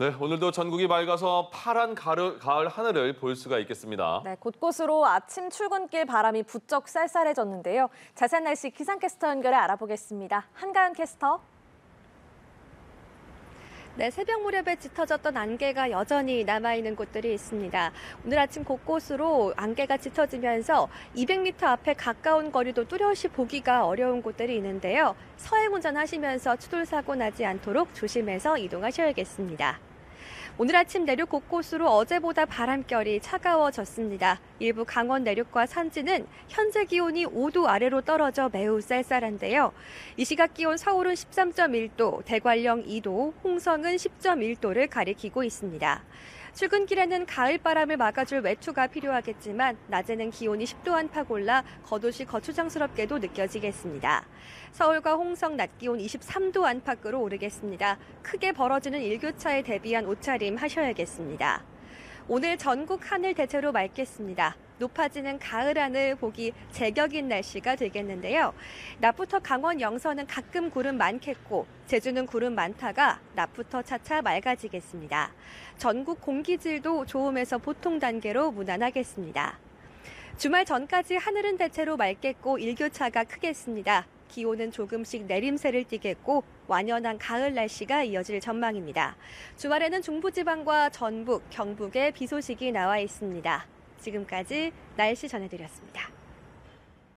네, 오늘도 전국이 맑아서 파란 가을 하늘을 볼 수가 있겠습니다. 네, 곳곳으로 아침 출근길 바람이 부쩍 쌀쌀해졌는데요. 자세한 날씨 기상캐스터 연결해 알아보겠습니다. 한가현 캐스터. 네, 새벽 무렵에 짙어졌던 안개가 여전히 남아있는 곳들이 있습니다. 오늘 아침 곳곳으로 안개가 짙어지면서 200m 앞에 가까운 거리도 뚜렷이 보기가 어려운 곳들이 있는데요. 서행 운전하시면서 추돌사고 나지 않도록 조심해서 이동하셔야겠습니다. 오늘 아침 내륙 곳곳으로 어제보다 바람결이 차가워졌습니다. 일부 강원 내륙과 산지는 현재 기온이 5도 아래로 떨어져 매우 쌀쌀한데요. 이 시각 기온 서울은 13.1도, 대관령 2도, 홍성은 10.1도를 가리키고 있습니다. 출근길에는 가을바람을 막아줄 외투가 필요하겠지만 낮에는 기온이 10도 안팎 올라 겉옷이 거추장스럽게도 느껴지겠습니다. 서울과 홍성 낮 기온 23도 안팎으로 오르겠습니다. 크게 벌어지는 일교차에 대비한 옷차림 하셔야겠습니다. 오늘 전국 하늘 대체로 맑겠습니다. 높아지는 가을 하늘 보기 제격인 날씨가 되겠는데요. 낮부터 강원 영서는 가끔 구름 많겠고 제주는 구름 많다가 낮부터 차차 맑아지겠습니다. 전국 공기질도 좋음에서 보통 단계로 무난하겠습니다. 주말 전까지 하늘은 대체로 맑겠고 일교차가 크겠습니다. 기온은 조금씩 내림세를 띠겠고 완연한 가을 날씨가 이어질 전망입니다. 주말에는 중부지방과 전북, 경북에 비 소식이 나와 있습니다. 지금까지 날씨 전해드렸습니다.